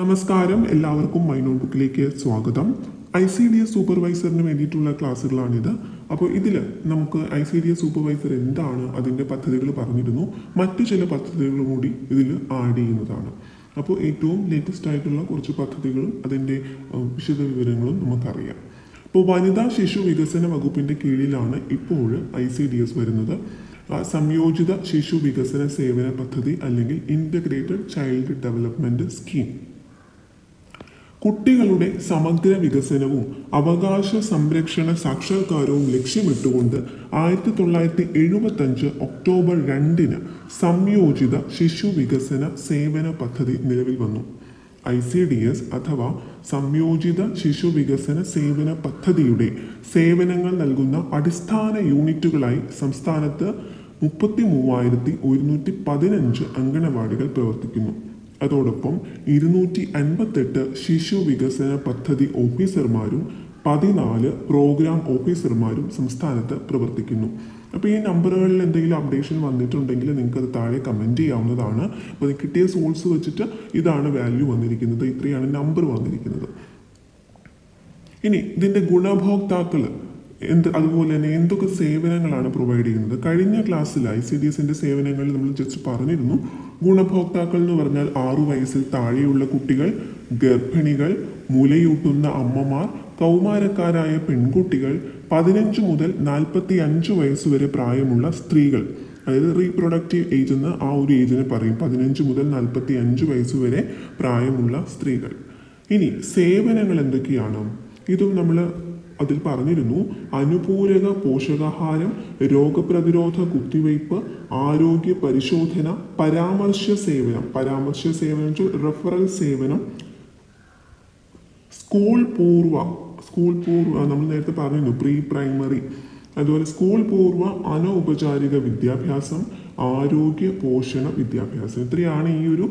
നമസ്കാരം എല്ലാവർക്കും മൈ നോട്ട്ബുക്കിലേക്ക് സ്വാഗതം ICDS സൂപ്പർവൈസറിന് വേണ്ടിയിട്ടുള്ള ക്ലാസ്സുകളാണിത് അപ്പോൾ ഇതിൽ നമുക്ക് ICDS സൂപ്പർവൈസർ എന്താണ് അതിന്റെ പദ്ധതികൾ പറഞ്ഞിരുന്നു മറ്റു ചില പദ്ധതികൾ കൂടി ഇതിൽ ആഡ് ചെയ്യുന്നതാണ് അപ്പോൾ ഏറ്റവും ലേറ്റസ്റ്റ് ആയിട്ടുള്ള കുറച്ച് പദ്ധതികളും അതിന്റെ വിശദ വിവരങ്ങളും നമുക്ക് അറിയാം അപ്പോൾ വനിതാ ശിശു വികസന വകുപ്പിന്റെ കീഴിലാണ് ഇപ്പോൾ ICDS വരുന്നത് സംയോജിത ശിശു വികസന സേവന പദ്ധതി അല്ലെങ്കിൽ ഇന്റഗ്രേറ്റഡ് ചൈൽഡ് ഡെവലപ്മെന്റ് സ്കീം കുട്ടികളുടെ സമഗ്ര വികസനവും അവകാശ സംരക്ഷണ സാക്ഷാത്കാരവും ലക്ഷ്യമിട്ടുകൊണ്ട് 1975 ഒക്ടോബർ 2-ന് സംയോജിത ശിശു വികസന സേവന പദ്ധതി നിലവിൽ വന്നു ICDS അഥവാ സംയോജിത ശിശു വികസന സേവന പദ്ധതിയുടെ സേവനങ്ങൾ നൽകുന്ന അടിസ്ഥാന യൂണിറ്റുകളായി സംസ്ഥാനത്ത് 33,115 അംഗനവാടികൾ പ്രവർത്തിക്കുന്നു അതോടൊപ്പം 258 ശിശു വികസന പദ്ധതി ഓഫീസർമാരും 14 പ്രോഗ്രാം ഓഫീസർമാരും സംസ്ഥാനത്ത് പ്രവർത്തിക്കുന്നു അപ്പോൾ ഈ നമ്പറുകളിൽ എന്തെങ്കിലും അപ്ഡേഷൻ വന്നിട്ടുണ്ടെങ്കിൽ നിങ്ങൾക്ക് അത് താഴെ കമൻറ്റ് ചെയ്യാവുന്നതാണ് അപ്പോൾ കിട്ടിയ സോഴ്സ് വെച്ചിട്ട് ഇതാണ് വാല്യൂ വന്നിരിക്കുന്നത് ഇത്രയാണ് നമ്പർ വന്നിരിക്കുന്നത് ഇനി ഇതിൻ്റെ ഗുണഭോക്താക്കൾ അതുപോലെ തന്നെ എന്തൊക്കെ സേവനങ്ങളാണ് പ്രൊവൈഡ് ചെയ്യുന്നത് കഴിഞ്ഞ ക്ലാസ്സിൽ ICDSന്റെ സേവനങ്ങൾ നമ്മൾ ജസ്റ്റ് പറഞ്ഞിരുന്നു ഗുണഭോക്താക്കൾ എന്ന് പറഞ്ഞാൽ 6 വയസ്സിൽ താഴെയുള്ള കുട്ടികൾ ഗർഭിണികൾ മുലയൂട്ടുന്ന അമ്മമാർ കൗമാരക്കാരായ പെൺകുട്ടികൾ 15 മുതൽ 45 വയസ്സ് വരെ പ്രായമുള്ള സ്ത്രീകൾ അതായത് റീപ്രൊഡക്റ്റീവ് ഏജ് എന്ന് ആ ഒരു ഏജിനെ പറയും 15 മുതൽ 45 വയസ്സ് വരെ പ്രായമുള്ള സ്ത്രീകൾ ഇനി സേവനങ്ങൾ എന്തൊക്കെയാണ് ഇതും നമ്മൾ അതിൽ പറഞ്ഞിരുന്നു അനുപൂരക പോഷകാഹാരം രോഗപ്രതിരോധ കുത്തിവയ്പ് ആരോഗ്യ പരിശോധന പരാമർശ സേവനം റെഫറൽ സേവനം സ്കൂൾ പൂർവ്വ നമ്മൾ നേരത്തെ പറഞ്ഞിരുന്നു പ്രീ പ്രൈമറി അതുപോലെ സ്കൂൾ പൂർവ്വ അനൗപചാരിക വിദ്യാഭ്യാസം ആരോഗ്യ പോഷണ വിദ്യാഭ്യാസം ഇത്രയാണ് ഈ ഒരു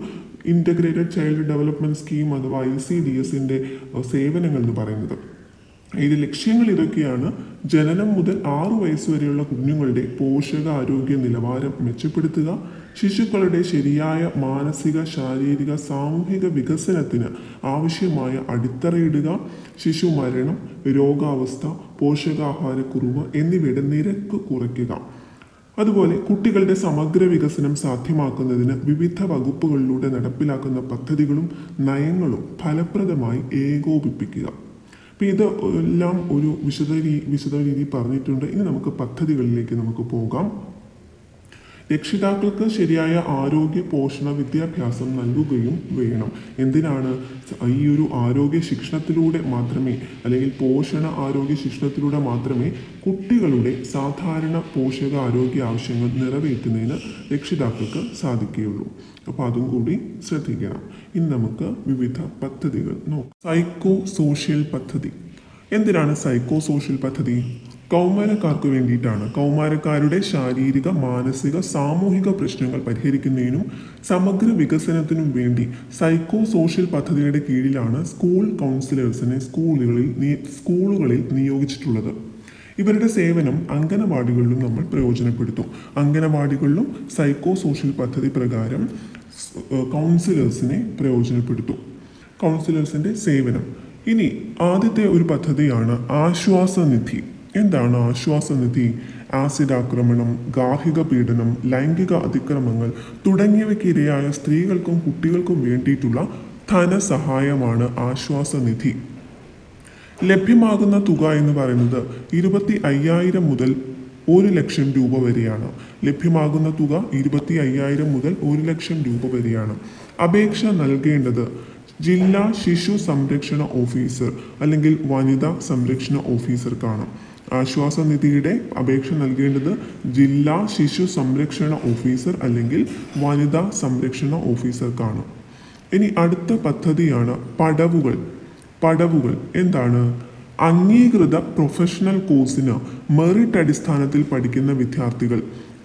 ഇൻ്റഗ്രേറ്റഡ് ചൈൽഡ് ഡെവലപ്മെൻറ്റ് സ്കീം അഥവാ ICDSന്റെ സേവനങ്ങൾ എന്ന് പറയുന്നത് ഇതിന്റെ ലക്ഷ്യങ്ങൾ ഇതൊക്കെയാണ് ജനനം മുതൽ 6 വയസ്സ് വരെയുള്ള കുഞ്ഞുങ്ങളുടെ പോഷകാരോഗ്യ നിലവാരം മെച്ചപ്പെടുത്തുക ശിശുക്കളുടെ ശരിയായ മാനസിക ശാരീരിക സാമൂഹിക വികസനത്തിന് ആവശ്യമായ അടിത്തറയിടുക ശിശു മരണം രോഗാവസ്ഥ പോഷകാഹാരക്കുറവ് എന്നിവയുടെ നിരക്ക് കുറയ്ക്കുക അതുപോലെ കുട്ടികളുടെ സമഗ്ര വികസനം സാധ്യമാക്കുന്നതിന് വിവിധ വകുപ്പുകളിലൂടെ നടപ്പിലാക്കുന്ന പദ്ധതികളും നയങ്ങളും ഫലപ്രദമായി ഏകോപിപ്പിക്കുക അപ്പോൾ ഇത് എല്ലാം ഒരു വിശദ രീതി പറഞ്ഞിട്ടുണ്ട് ഇനി നമുക്ക് പദ്ധതികളിലേക്ക് നമുക്ക് പോകാം രക്ഷിതാക്കൾക്ക് ശരിയായ ആരോഗ്യ പോഷണ വിദ്യാഭ്യാസം നൽകുകയും വേണം എന്തിനാണ് ഈ ഒരു ആരോഗ്യ ശിക്ഷണത്തിലൂടെ മാത്രമേ അല്ലെങ്കിൽ പോഷണ ആരോഗ്യ ശിക്ഷണത്തിലൂടെ മാത്രമേ കുട്ടികളുടെ സാധാരണ പോഷക ആരോഗ്യ ആവശ്യങ്ങൾ നിറവേറ്റുന്നതിന് രക്ഷിതാക്കൾക്ക് സാധിക്കുകയുള്ളൂ അപ്പോൾ അതും കൂടി ശ്രദ്ധിക്കണം ഇനി നമുക്ക് വിവിധ പദ്ധതികൾ നോക്കാം സൈക്കോ സോഷ്യൽ പദ്ധതി എന്തിനാണ് സൈക്കോ സോഷ്യൽ പദ്ധതി കൗമാരക്കാർക്ക് വേണ്ടിയിട്ടാണ് കൗമാരക്കാരുടെ ശാരീരിക മാനസിക സാമൂഹിക പ്രശ്നങ്ങൾ പരിഹരിക്കുന്നതിനും സമഗ്ര വികസനത്തിനും വേണ്ടി സൈക്കോ സോഷ്യൽ പദ്ധതിയുടെ കീഴിലാണ് സ്കൂൾ കൗൺസിലേഴ്സിനെ സ്കൂളുകളിൽ നിയോഗിച്ചിട്ടുള്ളത് ഇവരുടെ സേവനം അംഗനവാടികളിലും നമ്മൾ പ്രയോജനപ്പെടുത്തും അംഗനവാടികളിലും സൈക്കോ സോഷ്യൽ പദ്ധതി പ്രകാരം കൗൺസിലേഴ്സിനെ പ്രയോജനപ്പെടുത്തും കൗൺസിലേഴ്സിൻ്റെ സേവനം ഇനി ആദ്യത്തെ ഒരു പദ്ധതിയാണ് ആശ്വാസനിധി എന്താണ് ആശ്വാസനിധി ആസിഡ് ആക്രമണം ഗാർഹിക പീഡനം ലൈംഗിക അതിക്രമങ്ങൾ തുടങ്ങിയവയ്ക്കിരയായ സ്ത്രീകൾക്കും കുട്ടികൾക്കും വേണ്ടിയിട്ടുള്ള ധനസഹായമാണ് ആശ്വാസനിധി ലഭ്യമാകുന്ന തുക എന്ന് പറയുന്നത് 25,000 മുതൽ 1,00,000 രൂപ വരെയാണ് ലഭ്യമാകുന്ന തുക 25,000 മുതൽ 1,00,000 രൂപ വരെയാണ് അപേക്ഷ നൽകേണ്ടത് ജില്ലാ ശിശു സംരക്ഷണ ഓഫീസർ അല്ലെങ്കിൽ വനിതാ സംരക്ഷണ ഓഫീസർക്കാണ് ആശ്വാസനിധിയുടെ അപേക്ഷ നൽകേണ്ടത് ജില്ലാ ശിശു സംരക്ഷണ ഓഫീസർ അല്ലെങ്കിൽ വനിതാ സംരക്ഷണ ഓഫീസർക്കാണ് ഇനി അടുത്ത പദ്ധതിയാണ് പടവുകൾ എന്താണ് അംഗീകൃത പ്രൊഫഷണൽ കോഴ്സിന് മെറിറ്റ് അടിസ്ഥാനത്തിൽ പഠിക്കുന്ന വിദ്യാർത്ഥികൾ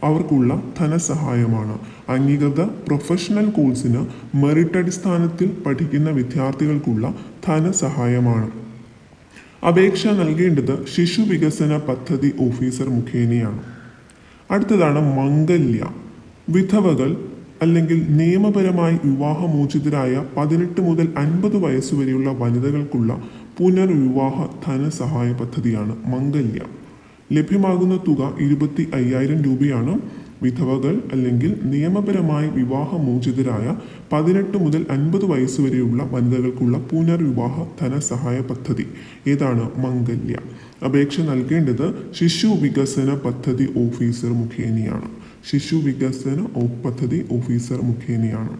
അവർക്കുള്ള ധനസഹായമാണ് അംഗീകൃത പ്രൊഫഷണൽ കോഴ്സിന് മെറിറ്റ് അടിസ്ഥാനത്തിൽ പഠിക്കുന്ന വിദ്യാർത്ഥികൾക്കുള്ള ധനസഹായമാണ് അപേക്ഷ നൽകേണ്ടത് ശിശു വികസന പദ്ധതി ഓഫീസർ മുഖേനയാണ് അടുത്തതാണ് മംഗല്യ വിധവകൾ അല്ലെങ്കിൽ നിയമപരമായി വിവാഹമോചിതരായ 18 മുതൽ 50 വയസ്സുവരെയുള്ള വനിതകൾക്കുള്ള പുനർവിവാഹ ധനസഹായ പദ്ധതിയാണ് മംഗല്യ. ലഭ്യമാകുന്ന തുക 25,000 രൂപയാണ്. വിധവകൾ അല്ലെങ്കിൽ നിയമപരമായി വിവാഹമോചിതരായ 18 മുതൽ 50 വയസ്സുവരെയുള്ള വനിതകൾക്കുള്ള പുനർവിവാഹ ധനസഹായ പദ്ധതി ഏതാണ്? മംഗല്യ. അപേക്ഷ നൽകേണ്ടത് ശിശു വികസന പദ്ധതി ഓഫീസർ മുഖേനയാണ്. ശിശു വികസന പദ്ധതി ഓഫീസർ മുഖേനയാണ്.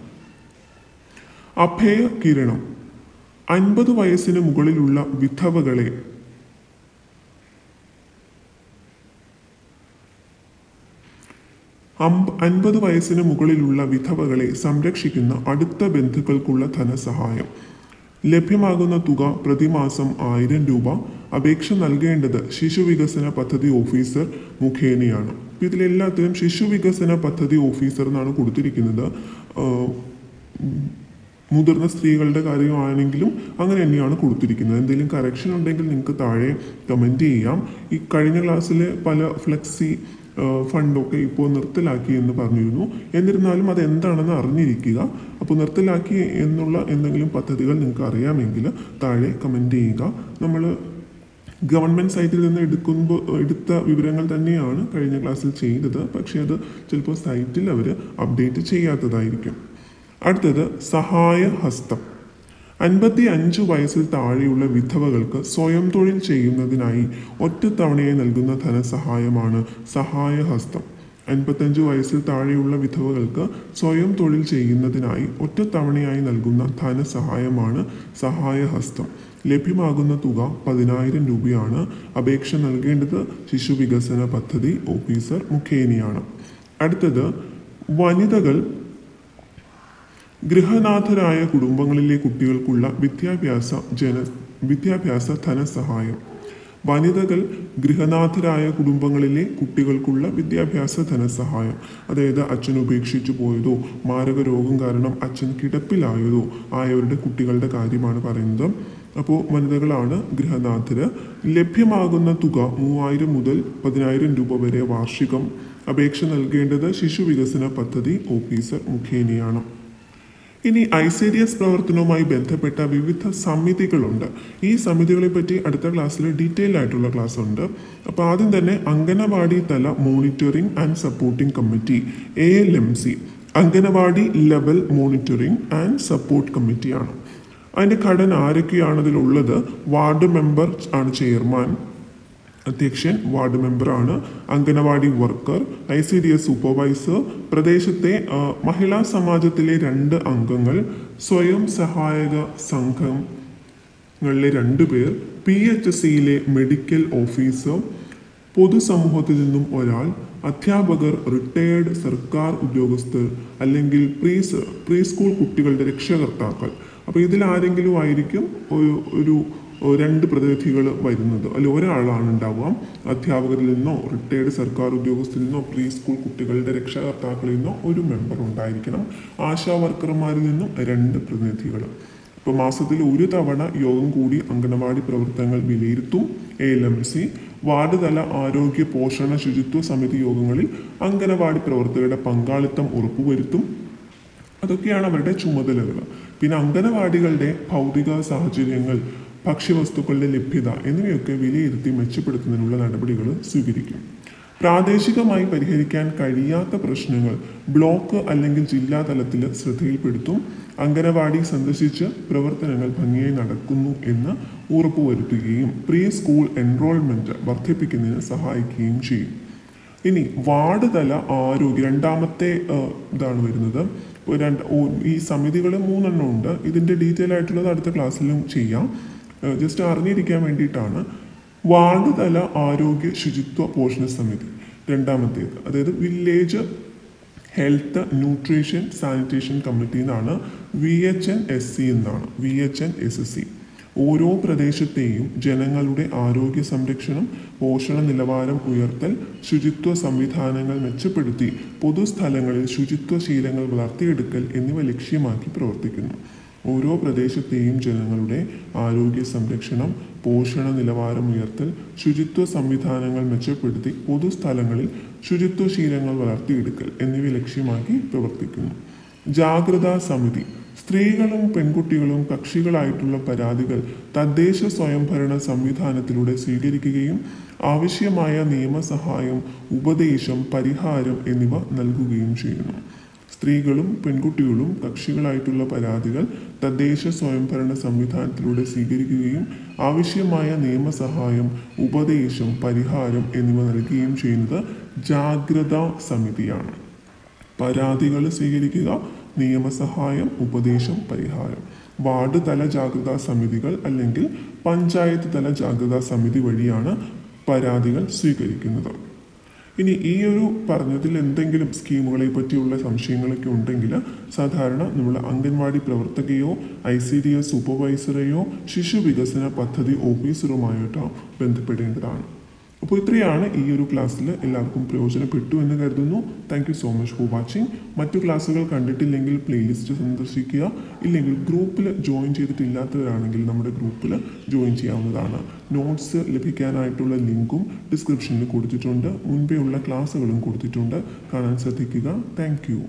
അഭയ കിരണം 50 വയസ്സിന് മുകളിലുള്ള വിധവകളെ സംരക്ഷിക്കുന്ന അടുത്ത ബന്ധുക്കൾക്കുള്ള ധനസഹായം. ലഭ്യമാകുന്ന തുക പ്രതിമാസം 1000 രൂപ. അപേക്ഷ നൽകേണ്ടത് ശിശു വികസന പദ്ധതി ഓഫീസർ മുഖേനയാണ്. ഇതിലെല്ലാത്തിനും ശിശു വികസന പദ്ധതി ഓഫീസർ എന്നാണ് കൊടുത്തിരിക്കുന്നത്. മുതിർന്ന സ്ത്രീകളുടെ കാര്യമാണെങ്കിലും അങ്ങനെ തന്നെയാണ് കൊടുത്തിരിക്കുന്നത്. എന്തെങ്കിലും കറക്ഷൻ ഉണ്ടെങ്കിൽ നിങ്ങൾക്ക് താഴെ കമൻറ്റ് ചെയ്യാം. ഈ കഴിഞ്ഞ ക്ലാസ്സിലെ പല ഫ്ലെക്സി ഫണ്ടൊക്കെ ഇപ്പോൾ നിർത്തലാക്കി എന്ന് പറഞ്ഞിരുന്നു. എന്നിരുന്നാലും അതെന്താണെന്ന് അറിഞ്ഞിരിക്കുക. അപ്പോൾ നിർത്തലാക്കി എന്നുള്ള എന്തെങ്കിലും പദ്ധതികൾ നിങ്ങൾക്ക് അറിയാമെങ്കിൽ താഴെ കമൻറ്റ് ചെയ്യുക. നമ്മൾ ഗവൺമെൻറ് സൈറ്റിൽ നിന്ന് എടുത്ത വിവരങ്ങൾ തന്നെയാണ് കഴിഞ്ഞ ക്ലാസ്സിൽ ചെയ്തത്. പക്ഷേ അത് ചിലപ്പോൾ സൈറ്റിൽ അവർ അപ്ഡേറ്റ് ചെയ്യാത്തതായിരിക്കും. അടുത്തത് സഹായഹസ്തം. 55 വയസ്സിൽ താഴെയുള്ള വിധവകൾക്ക് സ്വയം തൊഴിൽ ചെയ്യുന്നതിനായി ഒറ്റത്തവണയായി നൽകുന്ന ധനസഹായമാണ് സഹായഹസ്തം. 55 വയസ്സിൽ താഴെയുള്ള വിധവകൾക്ക് സ്വയം തൊഴിൽ ചെയ്യുന്നതിനായി ഒറ്റത്തവണയായി നൽകുന്ന ധനസഹായമാണ് സഹായഹസ്തം. ലഭ്യമാകുന്ന തുക 10,000 രൂപയാണ്. അപേക്ഷ നൽകേണ്ടത് ശിശു വികസന പദ്ധതി ഓഫീസർ മുഖേനയാണ്. അടുത്തത് വനിതകൾ ഗൃഹനാഥരായ കുടുംബങ്ങളിലെ കുട്ടികൾക്കുള്ള വിദ്യാഭ്യാസ ധനസഹായം. വനിതകൾ ഗൃഹനാഥരായ കുടുംബങ്ങളിലെ കുട്ടികൾക്കുള്ള വിദ്യാഭ്യാസ ധനസഹായം, അതായത് അച്ഛൻ ഉപേക്ഷിച്ചു പോയതോ മാരക രോഗം കാരണം അച്ഛൻ കിടപ്പിലായതോ ആയവരുടെ കുട്ടികളുടെ കാര്യമാണ് പറയുന്നത്. അപ്പോൾ വനിതകളാണ് ഗൃഹനാഥര്. ലഭ്യമാകുന്ന തുക 3,000 മുതൽ 10,000 രൂപ വരെ വാർഷികം. അപേക്ഷ നൽകേണ്ടത് ശിശു വികസന പദ്ധതി ഓഫീസർ മുഖേനയാണ്. ഇനി ICDS പ്രവർത്തനവുമായി ബന്ധപ്പെട്ട വിവിധ സമിതികളുണ്ട്. ഈ സമിതികളെ പറ്റി അടുത്ത ക്ലാസ്സിൽ ഡീറ്റെയിൽ ആയിട്ടുള്ള ക്ലാസ് ഉണ്ട്. അപ്പോൾ ആദ്യം തന്നെ അംഗനവാടി തല monitoring and supporting committee ALMC anganwadi level monitoring and support കമ്മിറ്റിയാണ്. അതിൻ്റെ ഘടന ആരൊക്കെയാണ് അതിലുള്ളത്? വാർഡ് മെമ്പർ ആണ് ചെയർമാൻ, അധ്യക്ഷൻ വാർഡ് മെമ്പറാണ്. അംഗനവാടി വർക്കർ, ICDS സൂപ്പർവൈസർ, പ്രദേശത്തെ മഹിളാ സമാജത്തിലെ 2 അംഗങ്ങൾ, സ്വയം സഹായക സംഘങ്ങളിലെ 2 പേർ, PHC മെഡിക്കൽ ഓഫീസർ, പൊതുസമൂഹത്തിൽ നിന്നും ഒരാൾ, അധ്യാപകർ, റിട്ടയേർഡ് സർക്കാർ ഉദ്യോഗസ്ഥർ അല്ലെങ്കിൽ പ്രീ സ്കൂൾ കുട്ടികളുടെ രക്ഷകർത്താക്കൾ. അപ്പോൾ ഇതിലാരെങ്കിലും ആയിരിക്കും ഒരു 2 പ്രതിനിധികൾ വരുന്നത്. അതിൽ ഒരാളാണ് ഉണ്ടാവുക. അധ്യാപകരിൽ നിന്നോ റിട്ടയേർഡ് സർക്കാർ ഉദ്യോഗസ്ഥരിൽ നിന്നോ പ്രീ സ്കൂൾ കുട്ടികളുടെ രക്ഷകർത്താക്കളിൽ നിന്നോ ഒരു മെമ്പർ ഉണ്ടായിരിക്കണം. ആശാ വർക്കർമാരിൽ നിന്നും 2 പ്രതിനിധികൾ. ഇപ്പോൾ മാസത്തിൽ 1 തവണ യോഗം കൂടി അംഗനവാടി പ്രവർത്തനങ്ങൾ വിലയിരുത്തും ALMC. വാർഡ് തല ആരോഗ്യ പോഷണ ശുചിത്വ സമിതി യോഗങ്ങളിൽ അംഗനവാടി പ്രവർത്തകരുടെ പങ്കാളിത്തം ഉറപ്പുവരുത്തും. അതൊക്കെയാണ് അവരുടെ ചുമതലകൾ. പിന്നെ അംഗനവാടികളുടെ ഭൗതിക സാഹചര്യങ്ങൾ, ഭക്ഷ്യവസ്തുക്കളുടെ ലഭ്യത എന്നിവയൊക്കെ വിലയിരുത്തി മെച്ചപ്പെടുത്തുന്നതിനുള്ള നടപടികൾ സ്വീകരിക്കും. പ്രാദേശികമായി പരിഹരിക്കാൻ കഴിയാത്ത പ്രശ്നങ്ങൾ ബ്ലോക്ക് അല്ലെങ്കിൽ ജില്ലാ തലത്തിൽ ശ്രദ്ധയിൽപ്പെടുത്തും. അംഗനവാടി സന്ദർശിച്ച് പ്രവർത്തനങ്ങൾ ഭംഗിയായി നടക്കുന്നു എന്ന് ഉറപ്പുവരുത്തുകയും പ്രീ സ്കൂൾ എൻറോൾമെൻറ്റ് വർദ്ധിപ്പിക്കുന്നതിന് സഹായിക്കുകയും ചെയ്യും. ഇനി വാർഡ് തല ആരോഗ്യ രണ്ടാമത്തെ ഇതാണ് വരുന്നത്. ഈ സമിതികൾ 3 ഉണ്ട്. ഇതിൻ്റെ ഡീറ്റെയിൽ ആയിട്ടുള്ളത് അടുത്ത ക്ലാസ്സിലും ചെയ്യാം. ജസ്റ്റ് അറിഞ്ഞിരിക്കാൻ വേണ്ടിയിട്ടാണ്. വാർഡ് തല ആരോഗ്യ ശുചിത്വ പോഷണ സമിതി രണ്ടാമത്തേത്, അതായത് village health nutrition sanitation committee എന്നാണ്. VHNSC. ഓരോ പ്രദേശത്തെയും ജനങ്ങളുടെ ആരോഗ്യ സംരക്ഷണം, പോഷണ നിലവാരം ഉയർത്തൽ, ശുചിത്വ സംവിധാനങ്ങൾ മെച്ചപ്പെടുത്തി പൊതുസ്ഥലങ്ങളിൽ ശുചിത്വ ശീലങ്ങൾ വളർത്തിയെടുക്കൽ എന്നിവ ലക്ഷ്യമാക്കി പ്രവർത്തിക്കുന്നു. ഓരോ പ്രദേശത്തെയും ജനങ്ങളുടെ ആരോഗ്യ സംരക്ഷണം, പോഷണ നിലവാരം ഉയർത്തൽ, ശുചിത്വ സംവിധാനങ്ങൾ മെച്ചപ്പെടുത്തി പൊതുസ്ഥലങ്ങളിൽ ശുചിത്വ ശീലങ്ങൾ വളർത്തിയെടുക്കൽ എന്നിവ ലക്ഷ്യമാക്കി പ്രവർത്തിക്കുന്നു. ജാഗ്രതാ സമിതി സ്ത്രീകളും പെൺകുട്ടികളും കക്ഷികളായിട്ടുള്ള പരാതികൾ തദ്ദേശ സ്വയംഭരണ സംവിധാനത്തിലൂടെ സ്വീകരിക്കുകയും ആവശ്യമായ നിയമസഹായം ഉപദേശം പരിഹാരം എന്നിവ നൽകുകയും ചെയ്യുന്നു. സ്ത്രീകളും പെൺകുട്ടികളും കക്ഷികളായിട്ടുള്ള പരാതികൾ തദ്ദേശ സ്വയംഭരണ സംവിധാനത്തിലൂടെ സ്വീകരിക്കുകയും ആവശ്യമായ നിയമസഹായം ഉപദേശം പരിഹാരം എന്നിവ നൽകുകയും ചെയ്യുന്നത് ജാഗ്രതാ സമിതിയാണ്. പരാതികൾ സ്വീകരിക്കുക, നിയമസഹായം ഉപദേശം പരിഹാരം. വാർഡ് തല ജാഗ്രതാ സമിതികൾ അല്ലെങ്കിൽ പഞ്ചായത്ത് തല ജാഗ്രതാ സമിതി വഴിയാണ് പരാതികൾ സ്വീകരിക്കുന്നത്. ഇനി ഈ ഒരു പറഞ്ഞതിൽ എന്തെങ്കിലും സ്കീമുകളെ പറ്റിയുള്ള സംശയങ്ങളൊക്കെ ഉണ്ടെങ്കിൽ സാധാരണ നമ്മൾ അംഗൻവാടി പ്രവർത്തകയോ ICDS സൂപ്പർവൈസറെയോ ശിശു വികസന പദ്ധതി ഓഫീസറുമായിട്ടോ ബന്ധപ്പെടേണ്ടതാണ്. അപ്പോൾ ഇത്രയാണ് ഈ ഒരു ക്ലാസ്സിൽ എല്ലാവർക്കും പ്രയോജനപ്പെട്ടു എന്ന് കരുതുന്നു. Thank you so much for watching. മറ്റു ക്ലാസ്സുകൾ കണ്ടിട്ടില്ലെങ്കിൽ പ്ലേലിസ്റ്റ് സന്ദർശിക്കുക, ഇല്ലെങ്കിൽ ഗ്രൂപ്പിൽ ജോയിൻ ചെയ്തിട്ടില്ലാത്തവരാണെങ്കിൽ നമ്മുടെ ഗ്രൂപ്പിൽ ജോയിൻ ചെയ്യാവുന്നതാണ്. നോട്ട്സ് ലഭിക്കാനായിട്ടുള്ള ലിങ്കും ഡിസ്ക്രിപ്ഷനിൽ കൊടുത്തിട്ടുണ്ട്, മുൻപേ ഉള്ള ക്ലാസ്സുകളും കൊടുത്തിട്ടുണ്ട്. കാണാൻ ശ്രദ്ധിക്കുക. Thank U.